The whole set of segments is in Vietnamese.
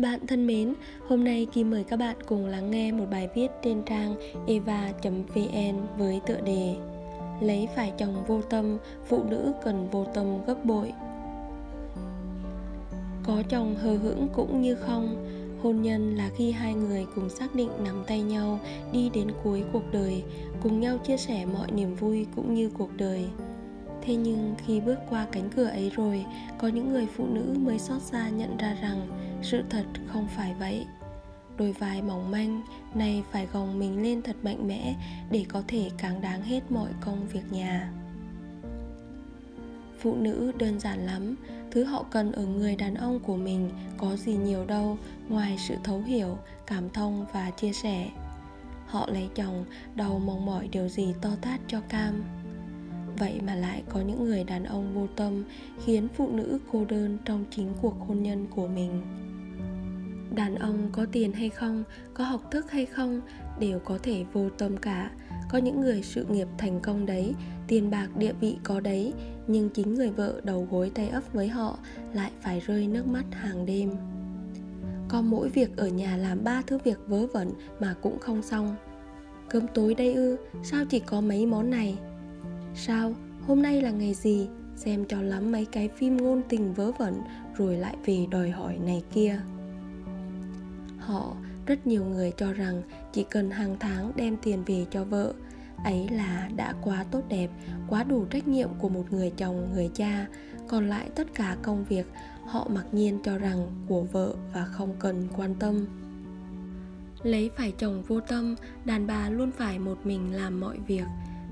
Bạn thân mến, hôm nay Kim mời các bạn cùng lắng nghe một bài viết trên trang eva.vn với tựa đề Lấy phải chồng vô tâm, phụ nữ cần vô tâm gấp bội. Có chồng hờ hững cũng như không, hôn nhân là khi hai người cùng xác định nắm tay nhau đi đến cuối cuộc đời, cùng nhau chia sẻ mọi niềm vui cũng như cuộc đời. Thế nhưng khi bước qua cánh cửa ấy rồi, có những người phụ nữ mới xót xa nhận ra rằng sự thật không phải vậy. Đôi vai mỏng manh này phải gồng mình lên thật mạnh mẽ để có thể cáng đáng hết mọi công việc nhà. Phụ nữ đơn giản lắm, thứ họ cần ở người đàn ông của mình có gì nhiều đâu ngoài sự thấu hiểu, cảm thông và chia sẻ. Họ lấy chồng, đầu mong mỏi điều gì to tát cho cam. Vậy mà lại có những người đàn ông vô tâm khiến phụ nữ cô đơn trong chính cuộc hôn nhân của mình. Đàn ông có tiền hay không, có học thức hay không đều có thể vô tâm cả. Có những người sự nghiệp thành công đấy, tiền bạc địa vị có đấy, nhưng chính người vợ đầu gối tay ấp với họ lại phải rơi nước mắt hàng đêm. Có mỗi việc ở nhà làm 3 thứ việc vớ vẩn mà cũng không xong. Cơm tối đây ư, sao chỉ có mấy món này? Sao, hôm nay là ngày gì? Xem cho lắm mấy cái phim ngôn tình vớ vẩn rồi lại về đòi hỏi này kia. Họ, rất nhiều người cho rằng chỉ cần hàng tháng đem tiền về cho vợ, ấy là đã quá tốt đẹp, quá đủ trách nhiệm của một người chồng, người cha. Còn lại tất cả công việc họ mặc nhiên cho rằng của vợ và không cần quan tâm. Lấy phải chồng vô tâm, đàn bà luôn phải một mình làm mọi việc.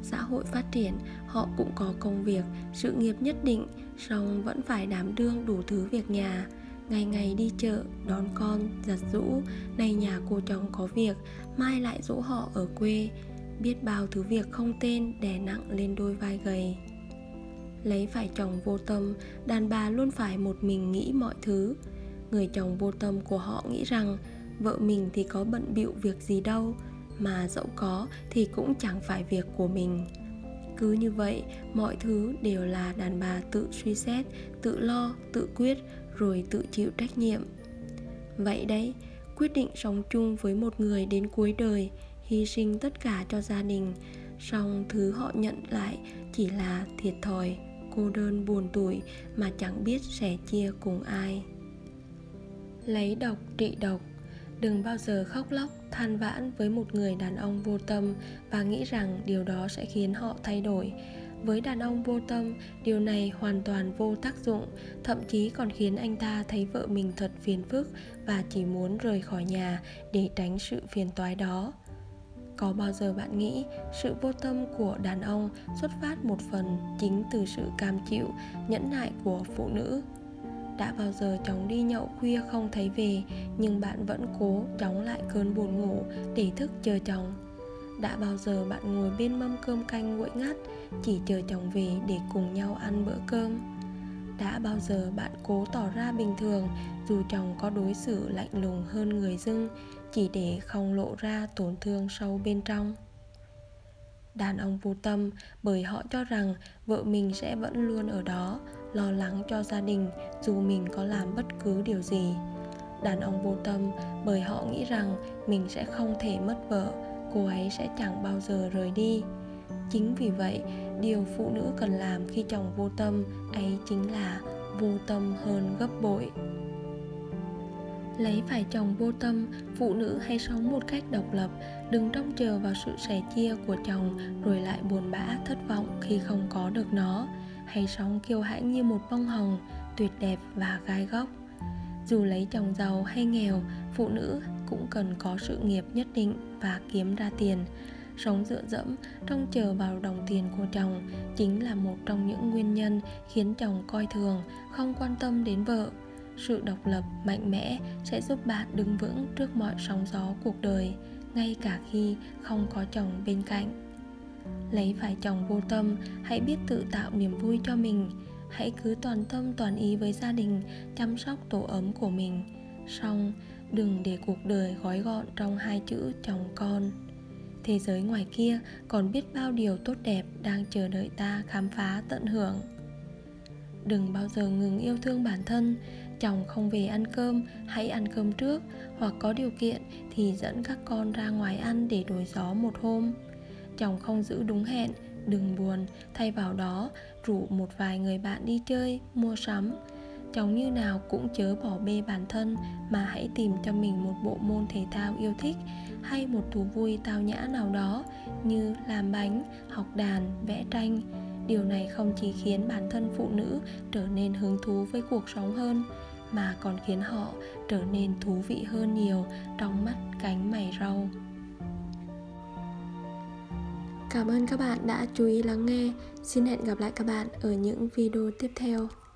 Xã hội phát triển, họ cũng có công việc, sự nghiệp nhất định, song vẫn phải đảm đương đủ thứ việc nhà. Ngày ngày đi chợ, đón con, giặt giũ, nay nhà cô chồng có việc, mai lại dỗ họ ở quê. Biết bao thứ việc không tên đè nặng lên đôi vai gầy. Lấy phải chồng vô tâm, đàn bà luôn phải một mình nghĩ mọi thứ. Người chồng vô tâm của họ nghĩ rằng vợ mình thì có bận bịu việc gì đâu, mà dẫu có thì cũng chẳng phải việc của mình. Cứ như vậy, mọi thứ đều là đàn bà tự suy xét, tự lo, tự quyết, rồi tự chịu trách nhiệm. Vậy đấy, quyết định sống chung với một người đến cuối đời, hy sinh tất cả cho gia đình, song thứ họ nhận lại chỉ là thiệt thòi, cô đơn buồn tủi mà chẳng biết sẻ chia cùng ai. Lấy độc trị độc. Đừng bao giờ khóc lóc, than vãn với một người đàn ông vô tâm và nghĩ rằng điều đó sẽ khiến họ thay đổi. Với đàn ông vô tâm, điều này hoàn toàn vô tác dụng, thậm chí còn khiến anh ta thấy vợ mình thật phiền phức và chỉ muốn rời khỏi nhà để tránh sự phiền toái đó. Có bao giờ bạn nghĩ sự vô tâm của đàn ông xuất phát một phần chính từ sự cam chịu, nhẫn nại của phụ nữ? Đã bao giờ chóng đi nhậu khuya không thấy về, nhưng bạn vẫn cố chống lại cơn buồn ngủ để thức chờ chồng? Đã bao giờ bạn ngồi bên mâm cơm canh nguội ngắt, chỉ chờ chồng về để cùng nhau ăn bữa cơm? Đã bao giờ bạn cố tỏ ra bình thường, dù chồng có đối xử lạnh lùng hơn người dưng, chỉ để không lộ ra tổn thương sâu bên trong? Đàn ông vô tâm bởi họ cho rằng vợ mình sẽ vẫn luôn ở đó, lo lắng cho gia đình dù mình có làm bất cứ điều gì. Đàn ông vô tâm bởi họ nghĩ rằng mình sẽ không thể mất vợ, cô ấy sẽ chẳng bao giờ rời đi. Chính vì vậy, điều phụ nữ cần làm khi chồng vô tâm ấy chính là vô tâm hơn gấp bội. Lấy phải chồng vô tâm, phụ nữ hay sống một cách độc lập, đừng trông chờ vào sự sẻ chia của chồng rồi lại buồn bã, thất vọng khi không có được nó. Hay sống kiêu hãnh như một bông hồng, tuyệt đẹp và gai góc. Dù lấy chồng giàu hay nghèo, phụ nữ cũng cần có sự nghiệp nhất định và kiếm ra tiền. Sống dựa dẫm, trông chờ vào đồng tiền của chồng chính là một trong những nguyên nhân khiến chồng coi thường, không quan tâm đến vợ. Sự độc lập, mạnh mẽ sẽ giúp bạn đứng vững trước mọi sóng gió cuộc đời, ngay cả khi không có chồng bên cạnh. Lấy phải chồng vô tâm, hãy biết tự tạo niềm vui cho mình. Hãy cứ toàn tâm toàn ý với gia đình, chăm sóc tổ ấm của mình. Song, đừng để cuộc đời gói gọn trong 2 chữ chồng con. Thế giới ngoài kia còn biết bao điều tốt đẹp đang chờ đợi ta khám phá tận hưởng. Đừng bao giờ ngừng yêu thương bản thân. chồng không về ăn cơm, hãy ăn cơm trước, hoặc có điều kiện thì dẫn các con ra ngoài ăn để đổi gió một hôm. Chồng không giữ đúng hẹn, đừng buồn, thay vào đó rủ một vài người bạn đi chơi, mua sắm. Chồng như nào cũng chớ bỏ bê bản thân mà hãy tìm cho mình một bộ môn thể thao yêu thích hay một thú vui tao nhã nào đó như làm bánh, học đàn, vẽ tranh. Điều này không chỉ khiến bản thân phụ nữ trở nên hứng thú với cuộc sống hơn mà còn khiến họ trở nên thú vị hơn nhiều trong mắt cánh mày râu. Cảm ơn các bạn đã chú ý lắng nghe. Xin hẹn gặp lại các bạn ở những video tiếp theo.